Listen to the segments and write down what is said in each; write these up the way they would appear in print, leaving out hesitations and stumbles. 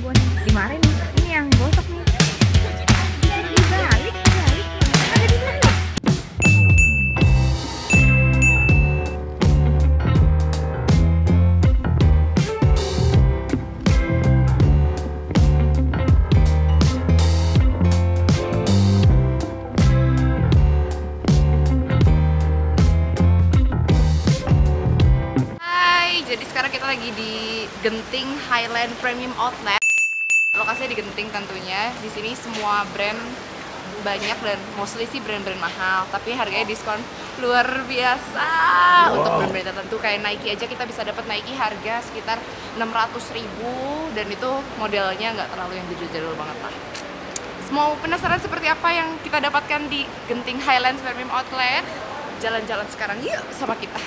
gue nih, dimarahin nih, ini yang gosok nih. Dibalik, ada di mana? Lagi di Genting Highlands Premium Outlet. Lokasinya di Genting tentunya. Di sini semua brand banyak dan mostly sih brand-brand mahal, tapi harganya diskon luar biasa. Wow. Untuk brand-brand tertentu kayak Nike aja kita bisa dapat Nike harga sekitar 600.000 dan itu modelnya nggak terlalu yang jadul-jadul banget lah. Mau penasaran seperti apa yang kita dapatkan di Genting Highlands Premium Outlet? Jalan-jalan sekarang yuk sama kita.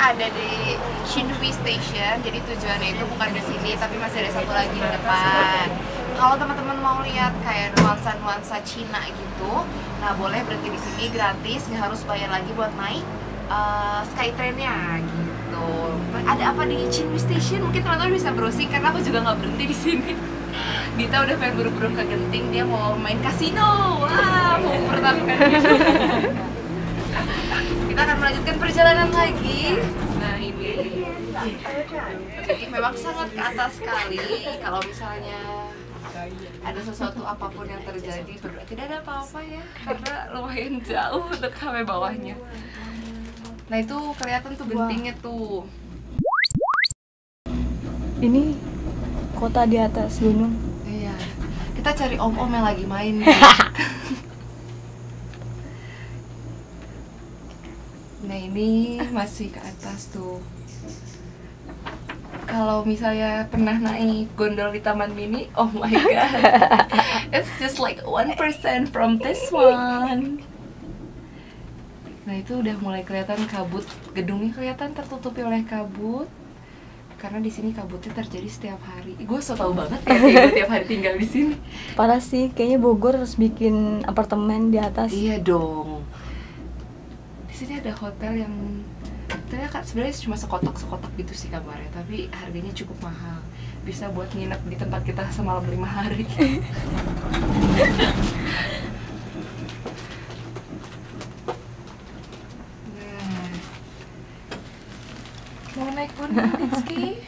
Ada di Xinyu Station, jadi tujuannya itu bukan di sini, tapi masih ada satu lagi di depan. Kalau teman-teman mau lihat kayak nuansa-nuansa Cina gitu, nah boleh berhenti di sini gratis, nggak harus bayar lagi buat naik Skytrain-nya gitu. Ada apa di Xinyu Station? Mungkin teman-teman bisa browsing karena aku juga nggak berhenti di sini. Dita udah pengen buru-buru ke Genting, dia mau main kasino. Wah, mau pertama kali. Kita akan melanjutkan perjalanan lagi. Nah ini memang sangat ke atas sekali. Kalau misalnya ada sesuatu apapun yang terjadi, tidak ada apa-apa ya, karena lumayan jauh untuk sampai bawahnya. Nah itu kelihatan tuh gentingnya tuh. Ini kota di atas gunung. Iya. Kita cari om-om yang lagi main. Nah ini masih ke atas tuh. Kalau misalnya pernah naik gondol di Taman Mini, oh my god, it's just like 1% from this one. Nah itu udah mulai kelihatan kabut, gedungnya kelihatan tertutupi oleh kabut. Karena di sini kabutnya terjadi setiap hari. Gue so tau banget ya, gue tiap hari tinggal di sini. Parah sih, kayaknya Bogor harus bikin apartemen di atas. Iya dong. Sini ada hotel yang ternyata sebenarnya cuma sekotak-sekotak gitu sih kamarnya, tapi harganya cukup mahal. Bisa buat nginep di tempat kita semalam 5 hari. Nah, mau naik gunung, Rizky?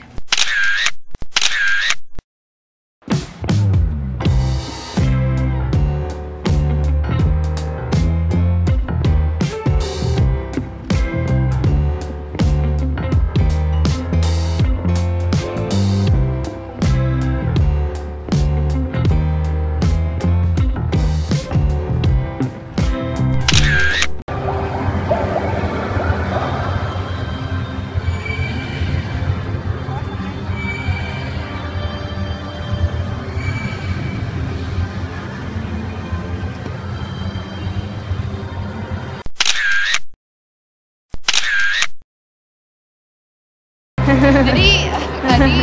Jadi tadi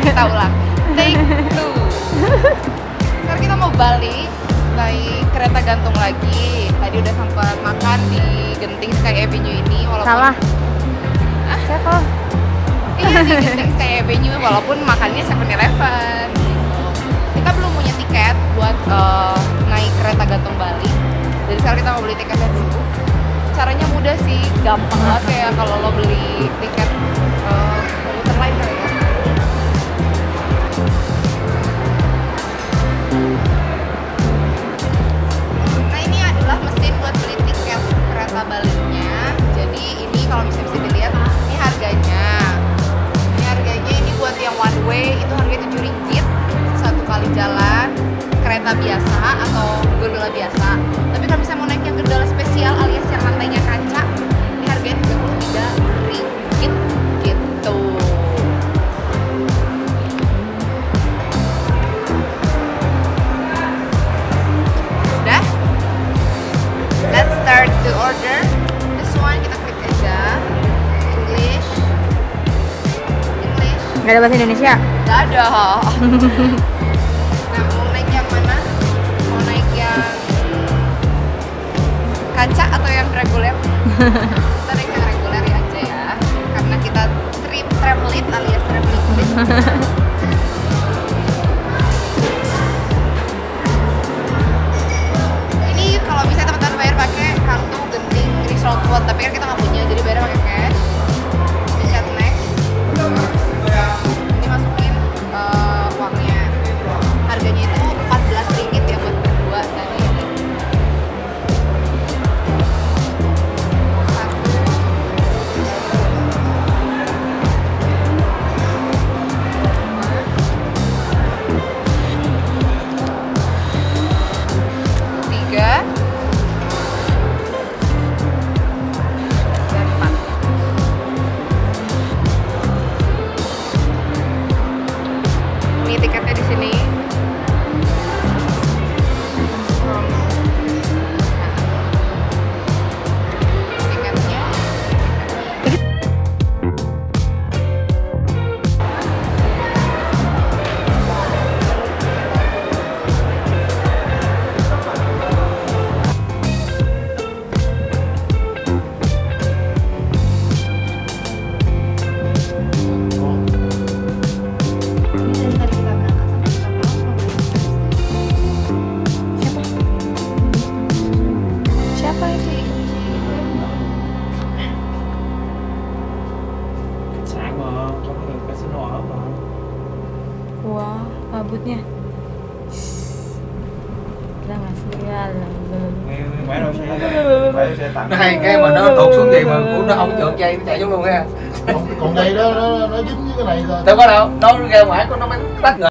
kita ulang take 2. Sekarang kita mau balik. naik kereta gantung lagi. Tadi udah sempat makan di Genting Sky Avenue ini walaupun salah. Ah, saya salah. Iya, di Genting Sky Avenue walaupun makannya 7-Eleven. Kita belum punya tiket buat naik kereta gantung balik. Jadi sekarang kita mau beli tiket dulu. Caranya mudah sih, gampang banget kayak kalau lo beli tiket komuter lain kali ya. Nah, ini adalah mesin buat beli tiket kereta baliknya. Jadi ini kalau misalnya bisa dilihat, ini harganya. Ini harganya, ini buat yang one way itu harganya Rp7 satu kali jalan kereta biasa atau gondola biasa. Tapi kalau misalnya mau naik yang gondola spesial alias yang lantainya kaca, ini harganya Rp33 gitu. Udah? Let's start the order. This one kita klik aja English. English. Gak ada bahasa Indonesia? Gak ada. Kaca atau yang reguler? Kita naik yang reguler aja ya, karena kita trip travelit alias travelit. Ini kalau bisa teman-teman bayar pakai kartu Genting Resort World, tapi kan kita nggak punya, jadi bayar pakai cash. Pencet next. Ini masukin uangnya. Harganya itu Rp14 ya buat berdua dan nó hay cái mà nó tụt xuống gì mà cũng nó không trượt dây nó chạy xuống luôn ha. Còn dây đó nó dính với cái này rồi. Đâu có đâu, nó ra ngoài có nó mới tách người.